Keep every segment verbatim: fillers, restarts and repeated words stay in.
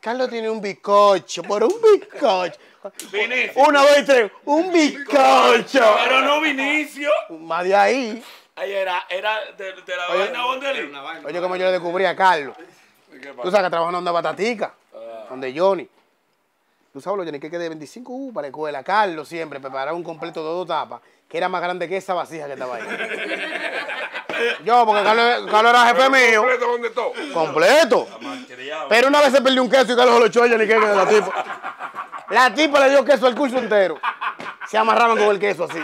Carlos tiene un bizcocho, por un bizcocho. Vinicio. Una, dos y tres, un bizcocho. Pero no Vinicio. Más de ahí. Ahí era, era de, de la oye, vaina Bondelli. Oye, como yo le descubrí a Carlos. Tú sabes que trabajando en una batatica, ah. donde Johnny. Tú sabes, lo Johnny, que quede veinticinco uh, para escuela. Carlos siempre preparaba un completo de dos tapas, que era más grande que esa vasija que estaba ahí. Yo, porque Carlos, Carlos era jefe mío. ¿Completo dónde todo? Completo. Pero una vez se perdió un queso y Carlos lo echó a Johnny, que de la tipa. La tipa le dio queso al curso entero. Se amarraban con el queso así.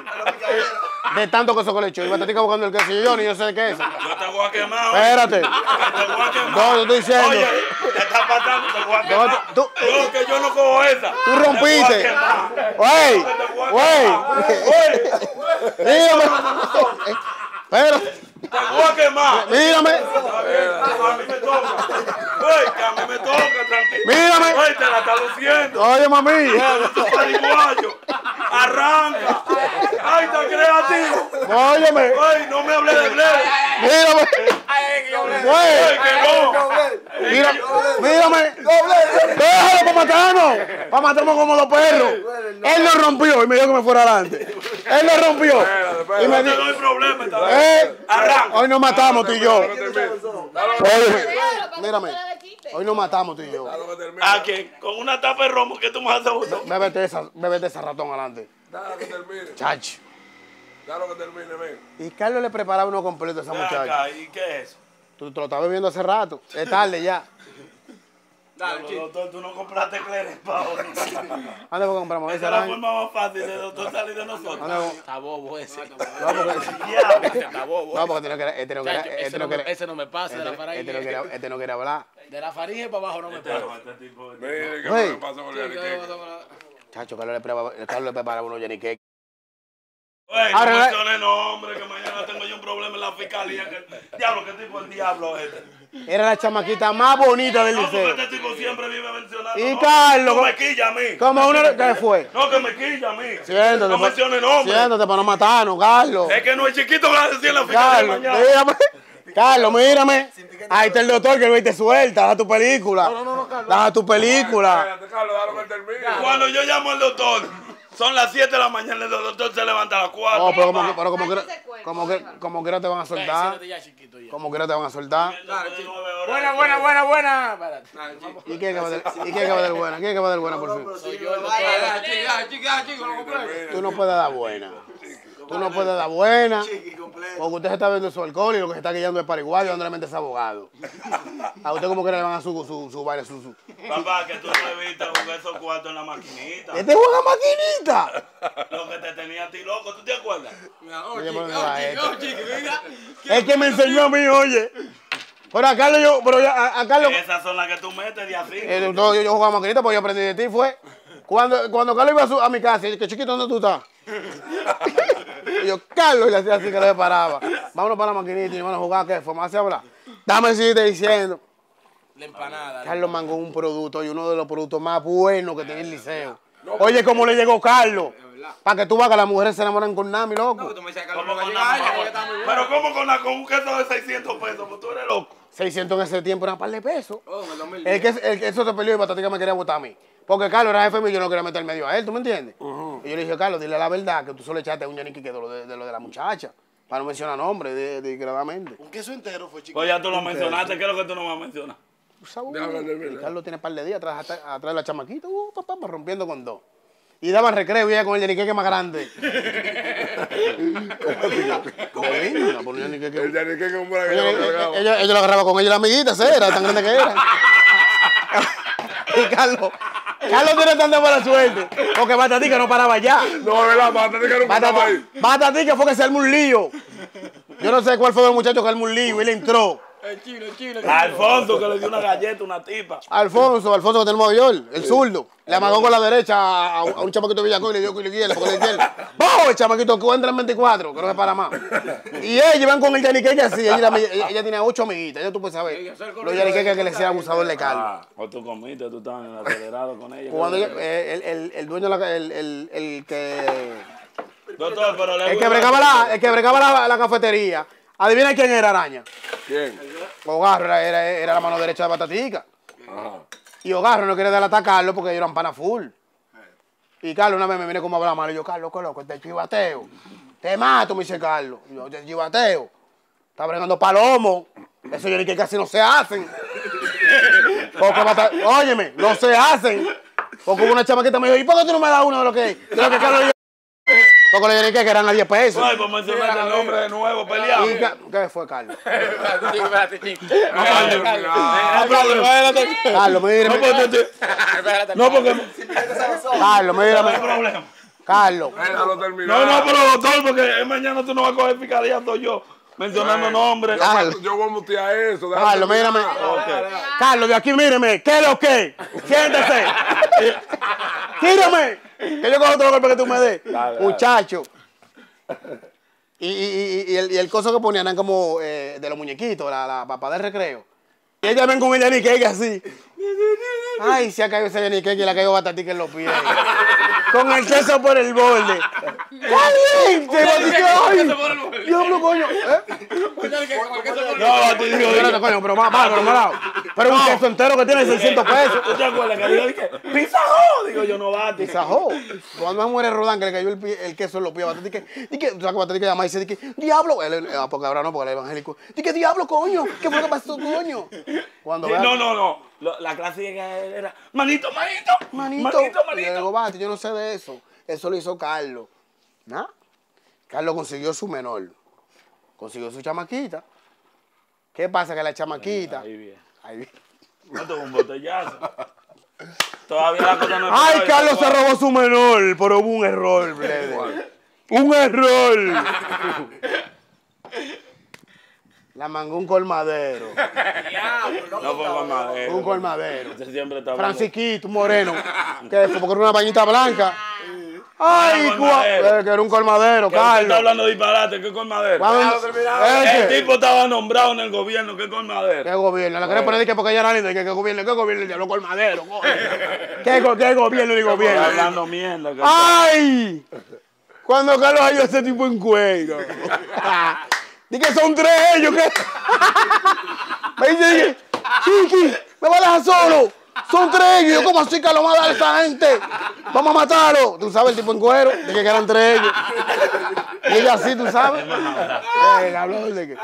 De tanto queso que le echó. Y Batatica buscando el queso. Y yo, ni yo sé qué es. Yo te voy a quemar. Espérate. Yo te voy a quemar. No, te estoy diciendo. Oye, te estás pasando, te voy a quemar. No, tú, no, que yo no cojo esa. Tú rompiste. Güey, güey. Dígame. Pero. Te voy a quemar. Mírame. A mí me toca. Güey, que a mí me toca, tranquilo. Mírame. Güey, te la está luciendo. Oye, mami. Eso es pariguayo. Arranca. ¡Ay, está creativo! ¡Óyeme! ¡Ay, no me hablé de Blair! ¡Mírame! ¡Ay, que no! ¡Mírame! ¡Mírame! ¡Déjalo para matarnos! ¡Para matarnos como los perros! Él lo rompió y me dijo que me fuera adelante. Él lo rompió. Y me dijo... No hay problema, está bien. ¡Arranca! Hoy nos matamos tú y yo. Mírame. Hoy nos matamos tú y yo. ¿A quién? Con una tapa de romo que tú me has abusado. Bébete esa, bébete esa ratón adelante. Dale que termine. Chacho. Dale que termine, ven. Y Carlos le preparaba uno completo a esa muchacha. ¿Y qué es eso? Tú te lo estabas bebiendo hace rato. Es tarde ya. Dale, chico. Doctor, tú no compraste Cleres para ahora. ¿Dónde fue que compramos? Esa es la forma más fácil de doctor salir de nosotros. Está bobo ese. Está bobo. No, porque este no quiere... Ese no me pasa de la faringe. Este no quiere hablar. De la faringe para abajo no me pasa. Mire, ¿qué me pasa con el Enrique? Chacho, Carlos le prepara, prepara uno yaniqueque. Oye, no mencioné nombre, que mañana tengo yo un problema en la fiscalía. Que, diablo, ¿qué tipo el diablo este? Era la chamaquita más bonita del liceo. No, porque este tipo siempre vive mencionando. Y Carlos... No me quilla a mí. ¿Cómo uno que fue? No, que me quilla a mí. Siéntate. No mencioné nombre. Siéntate para no matarnos, Carlos. Es que no es chiquito que decir en la fiscalía mañana. Mírame. Carlos, mírame. Ahí está el doctor que te suelta. Deja tu película. No, no, no, Carlos. Deja tu película. Ay, cállate, Carlos, déjalo que termine. Cuando yo llamo al doctor, son las siete de la mañana, el doctor se levanta a las cuatro. No, pero como, pero como, que, como, que, como que no te van a soltar. Como que no te van a soltar. Buena, buena, buena, buena. ¿Y quién es que va a dar buena? ¿Quién es que va a dar buena, por fin? Tú no puedes dar buena. Tú no puedes dar buena, porque usted se está bebiendo su alcohol y lo que se está guiando es pariguayo, donde realmente es abogado. A usted como que le van a su, su, su baile, su, su... Papá, que tú no evitas jugar esos cuartos en la maquinita. ¿Este juega maquinita? Lo que te tenía a ti loco, ¿tú te acuerdas? Es que me enseñó a mí, oye. Pero a Carlos yo... Pero a, a Carlos... Esas son las que tú metes de así. Eh, no, yo, yo jugaba maquinita porque yo aprendí de ti, fue. Cuando, cuando Carlos iba a, su, a mi casa, y que chiquito, ¿dónde tú estás? Y yo, Carlos, y le hacía así que le paraba. Vámonos para la maquinita y vamos a jugar, ¿qué? Formarse a hablar. Dame si te diciendo. La empanada. Carlos Mangó un producto y uno de los productos más buenos que tenía el liceo. Oye, ¿cómo le llegó Carlos? Para que tú veas que las mujeres se enamoran con Nami, loco. No, tú me decías que Carlos Mangó llegaba. Pero ¿cómo con, la, con un queso de seiscientos pesos? Pues tú eres loco. seiscientos en ese tiempo era un par de pesos. Oh, el que el, eso te peleó y Batatica me quería botar a mí. Porque Carlos era jefe mío y yo no quería meter medio a él, ¿tú me entiendes? Uh -huh. Y yo le dije, Carlos, dile la verdad que tú solo echaste a un yaniqui que de lo de, de lo de la muchacha. Para no mencionar nombres, desgraciadamente. De, un queso entero fue chiquito. Pues ya tú lo mencionaste, ¿qué es lo que tú no vas a mencionar? Pues, Carlos tiene un par de días atrás, atrás de la chamaquita, uh, papá, rompiendo con dos. Y daban recreo y ella con el yaniqueque más grande. El yaniqueque un buen agarrado. Ella lo agarraba con ella la amiguita, ¿sí? Era tan grande que era. Y Carlos... Carlos tiene tanta mala suerte, porque Batatica no paraba allá. No, es verdad, Batatica no paraba ahí. Batatica fue que se armó un lío. Yo no sé cuál fue el muchacho que armó un lío, él entró. El chino, el chino, el chino. Alfonso, que le dio una galleta, una tipa. Alfonso, Alfonso que tenemos hoy, el zurdo. Le amagó con la derecha a, a un chamaquito de Villacoy y le dio culiquiela con la izquierda. ¡Vamos, el chamaquito! Que entra en veinticuatro, que no se para más. Y ellos van con el yaniqueque así. Ella, ella, ella tiene ocho amiguitas, ya tú puedes saber. Los yaniqueques que le sea abusador de Carlos. Ah, o tú comiste, tú estabas en el acelerado con ella. Cuando ella, el, el, el dueño, el, el, el que... Doctor, pero le el, que bregaba la, el que bregaba la, la cafetería, adivina quién era, Araña. ¿Quién? Ogarro era, era, era la mano derecha de Batatica. Ajá. Y Ogarro no quería delatar a Carlos porque ellos eran pana full. Y Carlos una vez me viene como a hablar mal. Y yo, Carlos, qué loco, te chivateo. Te mato, me dice Carlos. Y yo, te chivateo. Está bregando palomos. Eso yo ni que casi no se hacen. Porque, óyeme, no se hacen. Porque hubo una chamaquita me dijo, ¿y por qué tú no me das uno de lo que es? De lo que Carlos y yo... Porque le dije que eran a diez pesos. Ay, pues mencionaste el nombre de nuevo, peleado. ¿Qué fue, Carlos? Carlos, mírame. No, porque... Carlos, mírame. No hay problema. Carlos. No, no, pero doctor, porque mañana tú no vas a coger picadillas todo yo. Mencionando nombres. Yo voy a mutear eso. Carlos, mírame. Carlos, de aquí míreme. ¿Qué es lo que? Siéntese. Tírame. Que yo cojo otro golpe que tú me des. Dale, muchacho. Dale. Y, y, y, y, el, y el coso que ponían eran como eh, de los muñequitos, la, la papá del recreo. Y ella ven con el yaniqueque así. Ay, se ha caído ese yaniqueque y le ha caído Batatica en los pies. Con el queso por el borde. ¡Caliente! ¡Ay! ¡Diablo, coño! ¿Eh? No, te digo. Espérate, coño, pero más, más, más. Pero un queso entero que tiene seiscientos pesos. ¿Tú te acuerdas que digo, dije, ¡Pizajó! Digo yo, no bate. ¿Pizajó? Cuando muere Rodán, que le cayó el queso en los pies a Batatica. Dije, tú sabes que Batatica llama y dice, ¡Diablo! Porque ahora no, porque era evangélico. Dije, ¡Diablo, coño! ¿Qué fue lo que pasó, coño? No, no, no. La clase era, manito, manito, manito, manito, manito. Digo, bate, yo no sé de eso. Eso lo hizo Carlos. ¿Nah? Carlos consiguió su menor. Consiguió su chamaquita. ¿Qué pasa? Que la chamaquita... Ahí viene. Ahí viene. No tuvo un botellazo. Todavía la cosa no... ¡Ay, Carlos se robó su menor! Pero hubo un error, brother. ¡Un error! La mangó un colmadero. No fue colmadero. Un colmadero. Francisquito, un moreno. Que fue porque era una bañita blanca. Ay, cuál. Que era un colmadero, Carlos. Está hablando de disparate, ¿qué colmadero? El tipo estaba nombrado en el gobierno, ¿qué colmadero? ¿Qué gobierno? La quería poner que porque ella era linda, que qué gobierno, qué gobierno, el diablo colmadero. ¿Qué gobierno ni gobierno? Hablando mierda. ¡Ay! Cuando Carlos halló a ese tipo en cuello. Dije que son tres ellos, que... Me dice, Chiqui, me va a dejar solo. Son tres ellos. Yo, ¿cómo así que lo va a dar esta gente? Vamos a matarlo. Tú sabes, el tipo en cuero. Dije que eran tres ellos. Y ella así, tú sabes. El hablador de que...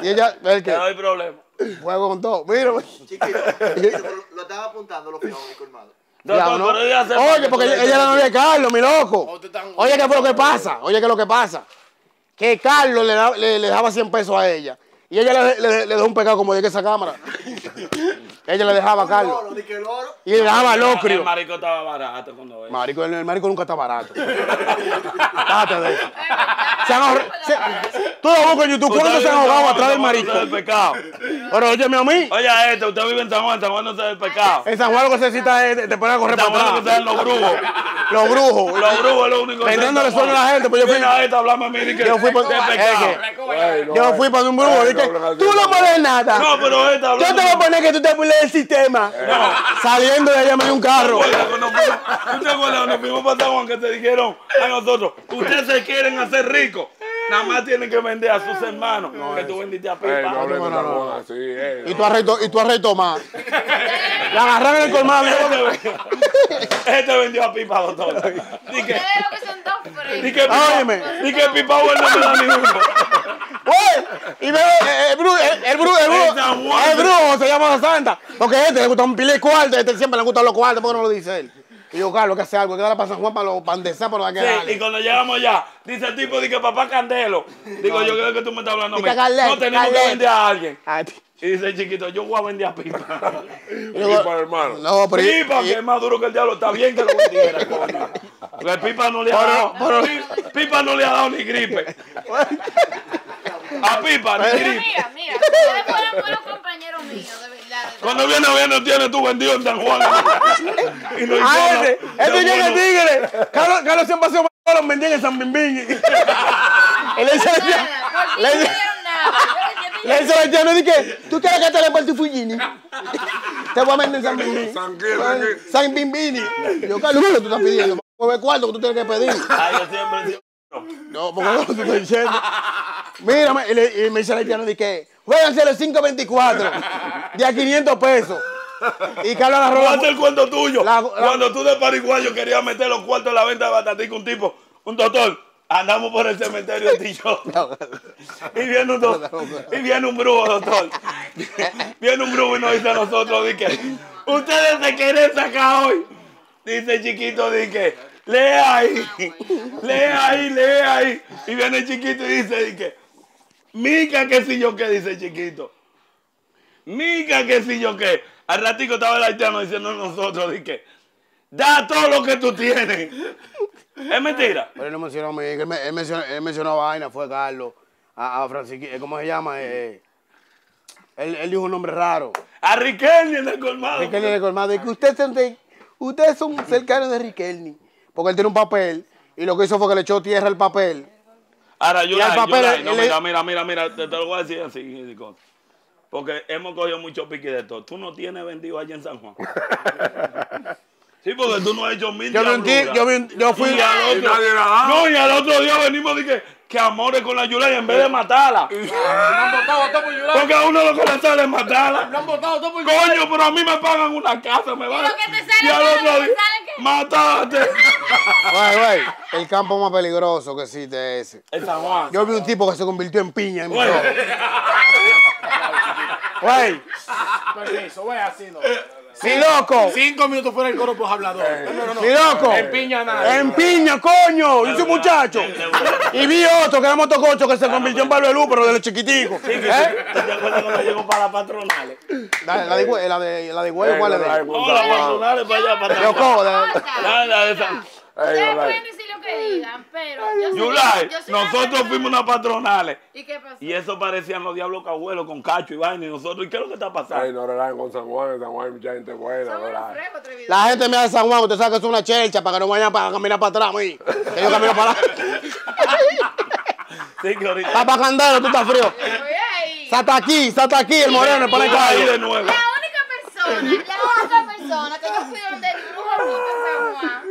Y ella, el que... No hay problema. Juego con todo. Mírame. Chiquito, lo estaba apuntando los piojos, mi hermano. Oye, porque ella era la novia de Carlos, mi loco. Oye, ¿qué fue lo que pasa? Oye, ¿qué es lo que pasa? Que Carlos le, da, le, le daba cien pesos a ella. Y ella le, le, le dejó un pecado como de que esa cámara. Ella le dejaba a Carlos. Y le dejaba locrio. El marico estaba barato cuando veía. Marico, el, el marico nunca está barato. Date de eso. Se han ahorrado. Tú lo buscas en YouTube. ¿Cuándo se han ahogado atrás del marico? Del pecado. Pero óyeme a mí. Oye, este, usted vive en San Juan. San Juan no está del pecado. En San Juan lo que se necesita es te ponen a correr para atrás. San Juan lo que se necesita es los brujos. Los brujos. Los brujos es lo único que... Vendiéndole suelo a la gente, pues yo fui... Mira esta, hablame a mí de que... Yo fui para... Yo fui para un brujo, dije, tú no pones nada. No, pero esta... Yo te voy a poner que tú te pules el sistema. No. Saliendo de allá me dio un carro. ¿Tú te acuerdas cuando fuimos para San Juan que te dijeron a nosotros, ustedes se quieren hacer ricos? Nada más tienen que vender a sus hermanos. No, que tú vendiste a Pipa. Ey, no, no, no, no. Así, ey, y, no. Tú arreto, y tú arreto más. La agarraron en el colmado. Este vendió a Pipa, doctor. Ustedes que son dos fríos. Ni que Pipa, Pipa bueno no me da ninguno. Y veo el brujo, el brujo, el brujo se llama la santa. Porque a este le gusta un pile de cuartos, a este siempre le gustan los cuartos, ¿por qué no lo dice él? Y yo, Carlos, que hace algo, que ahora para San Juan, para los pandesas, para los aquellos. Sí, y cuando llegamos allá, dice el tipo, dice, papá Candelo. Digo, no, yo creo que tú me estás hablando a mí. Calé, no tenemos calé. Que vender a alguien. Ay, y dice el chiquito, yo voy a vender a Pipa. Pipa, hermano. No, pero Pipa, y... que es más duro que el diablo, está bien que lo vendiera, coño. Porque Pipa no le ha dado, pero, pero... Pipa no le ha dado ni gripe. A pipa, ni mira, mira, mira. Ustedes fueron buenos compañeros míos, de verdad. Cuando viene a viene, tiene tu vendido en San Juan. Y no importa. Esto llega el tigre. Carlos, Carlos siempre ha sido malo, los vendían en San Bimbín. Él dice no dieron nada. Le dice a Luciano, dije, ¿tú quieres que te le parte Fujini? Te voy a vender en San Bimbini. San Bimbini. Yo, Carlos, ¿qué tú estás pidiendo? ¿Cuál cuarto que tú tienes que pedir? Ay, yo siempre no, porque no te estoy diciendo. Mírame, y, le, y me dice el haitiano, dije, juéganse los cinco veinticuatro, de a quinientos pesos. Y Carlos la roba. ¿Cuánto el cuento tuyo? La, la, Cuando tú de Paraguayo querías meter los cuartos en la venta de batatica, un tipo, un doctor, andamos por el cementerio de Tillón. Y viene un, do, y viene un brujo, doctor. Viene un brujo y nos dice a nosotros, dije, ustedes se quieren sacar hoy. Dice Chiquito, dije, lee ahí, lee ahí, lee ahí. Y viene el Chiquito y dice, dice, mica que si yo qué, dice Chiquito. Mica que si yo qué. Al ratico estaba el haitiano diciendo a nosotros, dice, da todo lo que tú tienes. Es mentira. Pero él no mencionó a mí, él, él, mencionó, él mencionó a Vaina, fue Carlos, a, a Francisquito, ¿cómo se llama? Eh, él, él dijo un nombre raro. A Riquelme en el colmado. Riquelme en el colmado. Y que ustedes son, de, ustedes son cercanos de Riquelme. Porque él tiene un papel y lo que hizo fue que le echó tierra al papel. Ahora, yo, y la, papel, yo la, no, mira, mira, mira, mira, te, te lo voy a decir así, porque hemos cogido mucho pique de esto. Tú no tienes vendido allá en San Juan. Sí, porque tú no has hecho mil yo diabluras. Yo, yo, yo fui... Y al otro, no, y al otro día venimos y que, que amores con la Yulay en vez de matarla. Porque a uno lo que le sale es matarla. Lo han botado todo por Yulay. Coño, pero a mí me pagan una casa, me van a... Y al otro día... ¡Mataste! Güey, güey, el campo más peligroso que existe es ese. El San Juan. Yo vi un tipo que se convirtió en piña en mi show. Güey. Permiso, güey, así no. ¡Si sí, loco! Cinco minutos fuera el coro por hablador. Eh, no, no, no. ¡Si sí, loco! ¡En piña nada! ¡En piña, coño! ¡Yo soy muchacho! Y vi otro que era motococho que se convirtió en Pablo de Luz, pero de los chiquiticos. Sí, sí, sí. ¿Eh? ¿Te acuerdas cuando llegó para las patronales? La, la, de, la, de, ¿La de huevo cuál es? La de huevo. No, las patronales para allá, para allá. Yo cojo. La de San... Ustedes pueden decir lo que digan, pero yo Yulay, nosotros fuimos unas patronales. ¿Y qué pasó? Y eso parecían los diablos cabuelos con cacho y vaina y nosotros. ¿Y qué es lo que está pasando? Ay, no relajan con San Juan, en San Juan hay mucha gente buena. La gente me da San Juan, usted sabe que es una chelcha para que no vayan a caminar para atrás, mí. Que yo camino para atrás. Sí, que ahorita. Papá Candelo, tú estás frío. Sata aquí, sata aquí, el moreno, para el ahí de nuevo. La única persona, la única persona que yo fui donde el brujo bruto en San Juan.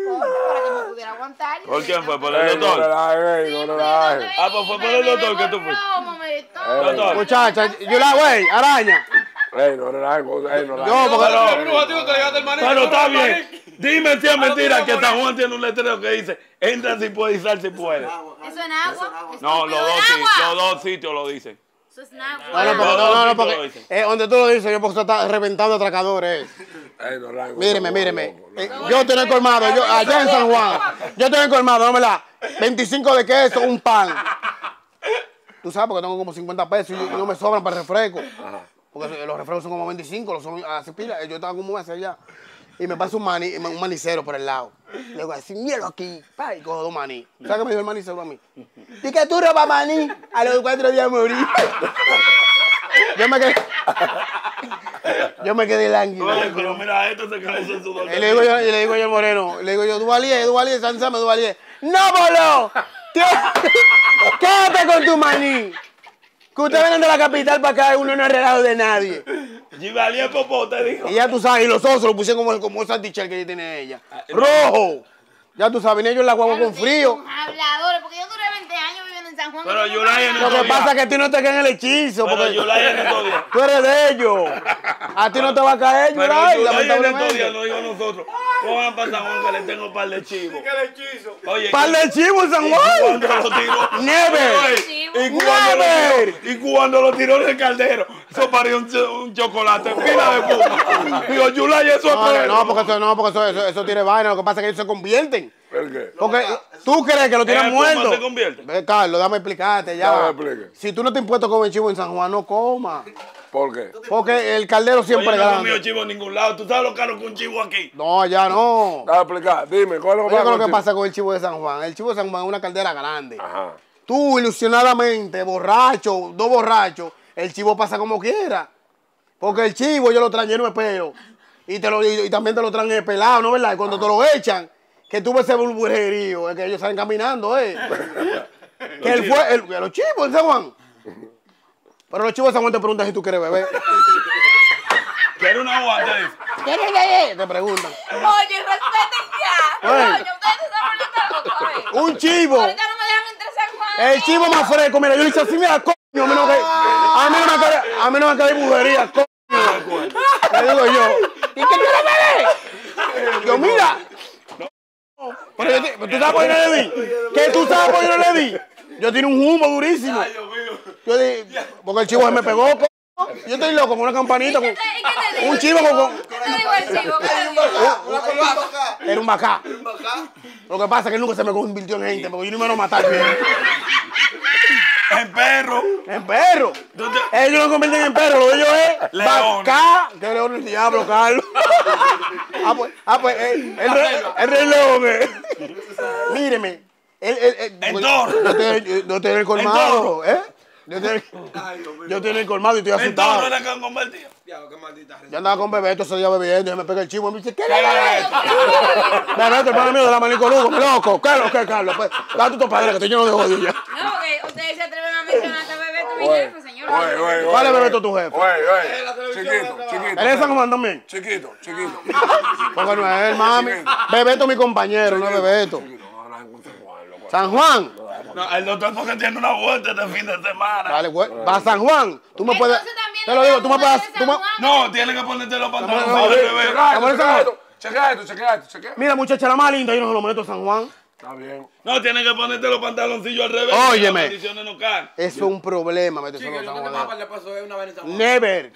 Aguantar, ¿por quién fue? ¿Por el doctor? Ah, pues fue por el doctor que tú fuiste. Muchacha, yo la güey, araña. Ey, no relajes, ey, no relajes. No, porque pero está bien. Dime si es mentira que San Juan tiene un letrero que dice, entra si puede y sal si puede. ¿Eso en agua? No, los dos sitios lo dicen. Eso es nagua. Bueno, no, no, no, porque eh, donde tú lo dices, yo porque se está reventando atracadores. Ay, no, rango, míreme, míreme. No, eh, no, yo tengo el colmado, yo, allá en San Juan, yo tengo el colmado, no me la, veinticinco de queso, un pan. Tú sabes, porque tengo como cincuenta pesos y no me sobran para el refresco. Porque los refrescos son como veinticinco, los son a pila. Yo estaba como hacia allá. Y me pasa un, mani, un manicero por el lado. Le digo, así, mielo aquí. Pa, y cojo dos maní. ¿Sabes qué me dijo el manicero a mí? ¿Y que tú robas maní? A los cuatro días morí. Yo me quedé... Yo me quedé lánguido. Pero mira, esto se cae en su dolor. Y le digo yo, y le digo yo moreno. Le digo yo, Duvalier, Duvalier, San Sam, Duvalier. ¡No, boludo! ¡Quédate con tu maní! Que ustedes vienen de la capital para acá y uno no es regalo de nadie. Duvalier popó, te digo. Y ya tú sabes, y los osos lo pusieron como, como esa tichel que tiene ella. ¡Rojo! Ya tú sabes, ellos en la guagua con frío. Habladores, porque yo duré veinte años viviendo en San Juan. Pero Yulay en el... Lo que pasa es que a ti no te caen el hechizo. Porque Yulay en estos días. Tú eres de ellos. A ti no te va a caer, Yulay. Pero Yulay en estos días, no digo a nosotros. Cojan para San Juan que le tengo par de chivos. ¿Par de chivos en San Juan? ¡Never! ¡Never! Y cuando lo tiró en el caldero, eso parió un chocolate, pila de puma. Digo, Yulay, eso es peor. No, porque eso no, porque eso tiene vaina. Lo que pasa es que ellos se convierten. ¿El qué? Porque tú crees que lo tienes muerto. ¿Cómo se convierte? Carlos, dame explicarte ya. Si tú no te has impuesto a comer chivo en San Juan, no comas. ¿Por qué? Porque el caldero siempre gana. Yo no he comido chivo en ningún lado. ¿Tú sabes lo caro que un chivo aquí? No, ya no. Dame a explicar. Dime, ¿cuál es lo que pasa con el chivo de San Juan? El chivo de San Juan es una caldera grande. Ajá. tú ilusionadamente, borracho, dos borrachos, el chivo pasa como quiera. Porque el chivo yo lo traen lleno de pelo. Y, te lo, y, y también te lo traen de pelado, ¿no? ¿Verdad? Y cuando te lo echan, que tú ves ese burbujerío, es que ellos salen caminando, ¿eh? Que él fue, el, los chivos de San Juan. Pero los chivos de San Juan te preguntan si tú quieres beber. ¿Quieres una guata? ¿Quieres beber? Te preguntan. Oye, respeten ya. Oye, ustedes están poniendo loco. Un chivo. Ahorita no me dejan entre San Juan. El chivo más fresco, mira, yo le hice así, mira, coño. A mí no me cae, a mí no me cae burbujería, coño. Te digo yo. ¿Y qué quieres beber? Yo, mira. Pero yo te, tú sabes por qué no le di. ¿Qué tú sabes por qué no le di? Yo tenía un humo durísimo. Yo di, porque el chivo se me pegó. Yo estoy loco con una campanita. Con, un chivo con. con Era un bacá. Lo que pasa es que nunca se me convirtió en gente, porque yo no me lo maté. En perro. En perro. Ellos no convierten en perro, lo de ellos es bacá. Que león el diablo, Carlos. Ah, pues, ah, pues el, el, el, el rey león es. Eh. Míreme. El, el, el, el toro. Yo estoy, yo estoy en el colmado, ¿eh? Yo estoy, Ay, yo estoy en el colmado y estoy asustado. ¿El toro era con Bertío? Yo andaba con Bebeto ese día bebiendo y me pega el chivo y me dice, ¿qué le es? Bebeto, hermano mío de la Manico Lugo, loco. Carlos, ¿qué, Carlos? Pues, date tu padre que estoy lleno de jodillas. No, porque ustedes se atreven a mencionar a Bebeto, mi jefe, señor. ¿Cuál es Bebeto tu jefe? Oye, oye. Chiquito, chiquito. ¿Él es San Juan también? Chiquito, chiquito. Porque no es él, mami. Bebeto mi compañero, no es Bebeto. San Juan. No, el doctor porque tiene una vuelta este fin de semana. Dale, va a San Juan. Tú me puedes. Te lo digo, tú me puedes. No, tienes que ponerte los pantalones. Chequea esto, chequea esto, chequea. Mira, muchacha, la más linda, yo no se lo meto a San Juan. Está bien. No, tienes que ponerte los pantaloncillos al revés. Óyeme. Eso es un problema, meterse los pantalones. Never.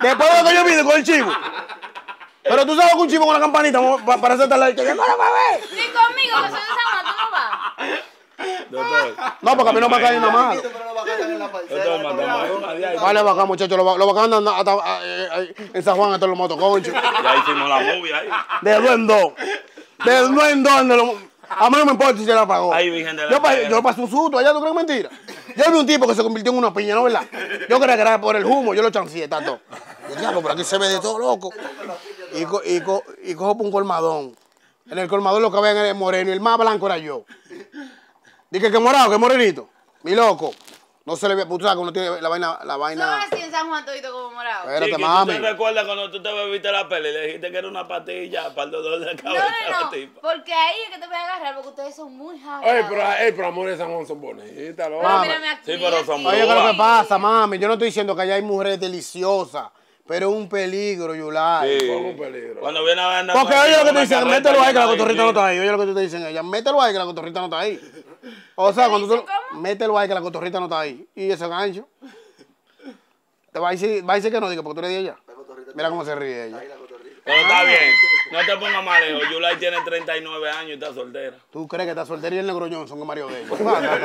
Después de lo que yo vi con el chivo. Pero tú sabes que un chivo con la campanita para hacerte la que yo no me ve. Ni conmigo, que soy de San Juan, tú no vas. No, porque a mí no me cae nada más. Vale, bacán, muchachos. Los bacán andan en San Juan hasta los motoconchos. Y ahí hicimos la movie ahí. De duendo. De duendo. A mí no me importa si se la pagó. Yo pasé un susto allá, ¿tú crees mentira? Yo vi un tipo que se convirtió en una piña, ¿no, verdad? Yo creía que era por el humo, yo lo chanceé, tanto. Yo diablo, pero aquí se ve de todo, loco. Y, co y, co y cojo por un colmadón. En el colmadón lo que había era el moreno. Y el más blanco era yo. Dije que morado, que morenito. Mi loco. No se le ve, tú sabes que uno tiene la vaina... La vaina... ¿Tú así en San Juan todito como morado? Espérate, Chiqui, mami. ¿Tú te recuerdas cuando tú te bebiste la peli y le dijiste que era una pastilla para el dolor de la cabeza? No, no, no. Porque ahí es que te voy a agarrar, porque ustedes son muy jalados. Ey, pero, ey, pero amor de San Juan son bonitas, loco. No, mírame aquí. Sí, pero son oye, ¿qué es lo que pasa, mami? Yo no estoy diciendo que allá hay mujeres deliciosas. Pero es un peligro, Yulay. Sí, es un peligro. Cuando viene a ver... Porque oye lo que te dicen, mételo ahí que la cotorrita no está ahí. Oye lo que te dicen ellas, mételo ahí que la cotorrita no está ahí. O sea, cuando tú... Mételo ahí que la cotorrita no está ahí. Y ese gancho. Te va a decir, va a decir que no, digo, porque tú le di ella. Mira cómo se ríe ella. Pero está bien. No te pongas mal, hijo. Yulay tiene treinta y nueve años y está soltera. ¿Tú crees que está soltera y el negro Johnson son Mario de ellos? ¿Cómo es negro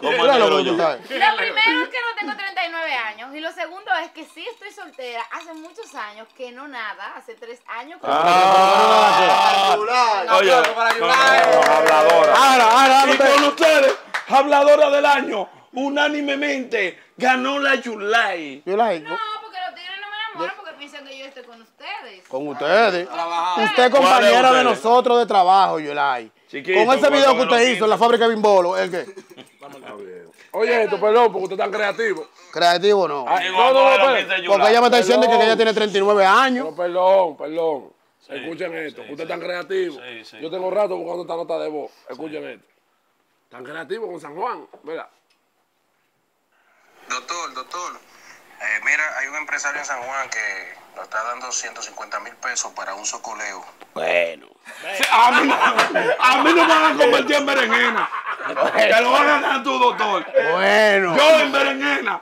Johnson? Lo primero es que no tengo treinta y nueve años. Y lo segundo es que sí estoy soltera hace muchos años, que no nada. Hace tres años que no nada. Oye, habladora. Ahora, ahora, con ustedes, habladora del año, unánimemente, ganó la Yulay. Yulay. Bueno, porque piensan que yo estoy con ustedes. Con ustedes. Ay, usted es compañera de nosotros de trabajo, Yulay. Chiquito, con ese video que usted hizo en la fábrica de Bimbolo, ¿el qué? Oye, esto, perdón, porque usted es tan creativo. Creativo no. Ay, no, no, no, perdón. Porque ella me está diciendo que ella tiene treinta y nueve años. No, perdón, perdón. Sí, escuchen esto, sí, usted es sí, tan creativo. Sí, sí. Yo tengo rato buscando esta nota de voz. Escuchen sí. esto. Tan creativo con San Juan, ¿verdad? Doctor, doctor. Eh, mira, hay un empresario en San Juan que nos está dando ciento cincuenta mil pesos para un zocoleo. Bueno. A mí, a mí no me van a convertir en berenjena. Te lo van a ganar tú, doctor. Bueno. Yo en berenjena.